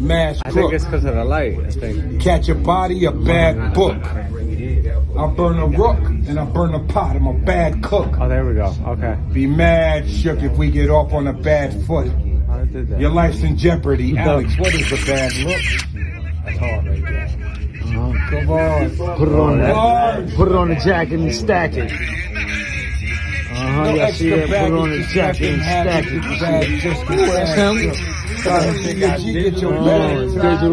Mass crook. I think it's because of the light, I think. Catch a body, a bad book. I burn a rook and I burn a pot. I'm a bad cook. Oh, there we go. Okay. Be mad shook if we get off on a bad foot. I did that. Your life's in jeopardy. Alex, what is a bad look? That's hard right there. Oh, come on. Put it on that. Put it on the jacket and stack it. Yeah, see it. Put it on the jacket and stack it. Just him. Get your